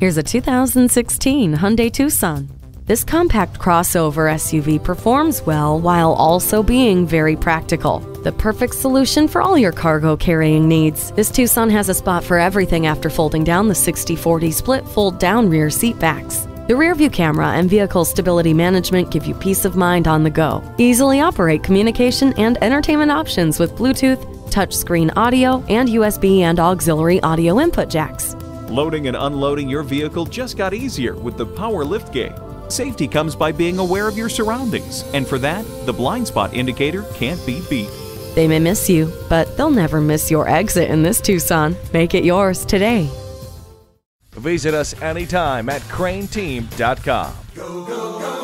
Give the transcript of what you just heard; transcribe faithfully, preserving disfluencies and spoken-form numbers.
Here's a two thousand sixteen Hyundai Tucson. This compact crossover S U V performs well while also being very practical. The perfect solution for all your cargo carrying needs. This Tucson has a spot for everything after folding down the sixty forty split fold down rear seat backs. The rear view camera and vehicle stability management give you peace of mind on the go. Easily operate communication and entertainment options with Bluetooth, touchscreen audio, and U S B and auxiliary audio input jacks. Loading and unloading your vehicle just got easier with the power liftgate. Safety comes by being aware of your surroundings, and for that, the blind spot indicator can't be beat. They may miss you, but they'll never miss your exit in this Tucson. Make it yours today. Visit us anytime at crane team dot com. Go, go, go.